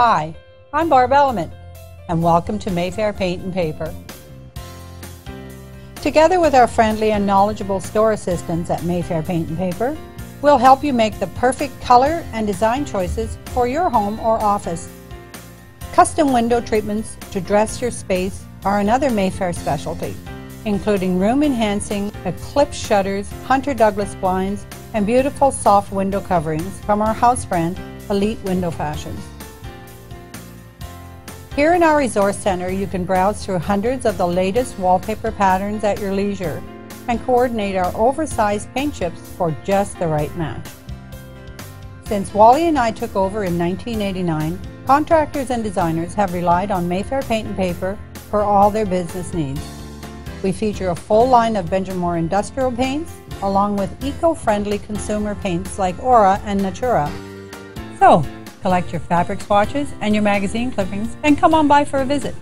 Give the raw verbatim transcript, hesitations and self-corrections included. Hi, I'm Barb Element, and welcome to Mayfair Paint and Paper. Together with our friendly and knowledgeable store assistants at Mayfair Paint and Paper, we'll help you make the perfect color and design choices for your home or office. Custom window treatments to dress your space are another Mayfair specialty, including room-enhancing eclipse shutters, Hunter Douglas blinds, and beautiful soft window coverings from our house brand, Elite Window Fashions. Here in our resource center, you can browse through hundreds of the latest wallpaper patterns at your leisure and coordinate our oversized paint chips for just the right match. Since Wally and I took over in nineteen eighty-nine, contractors and designers have relied on Mayfair Paint and Paper for all their business needs. We feature a full line of Benjamin Moore industrial paints, along with eco-friendly consumer paints like Aura and Natura. So, collect your fabric swatches and your magazine clippings and come on by for a visit.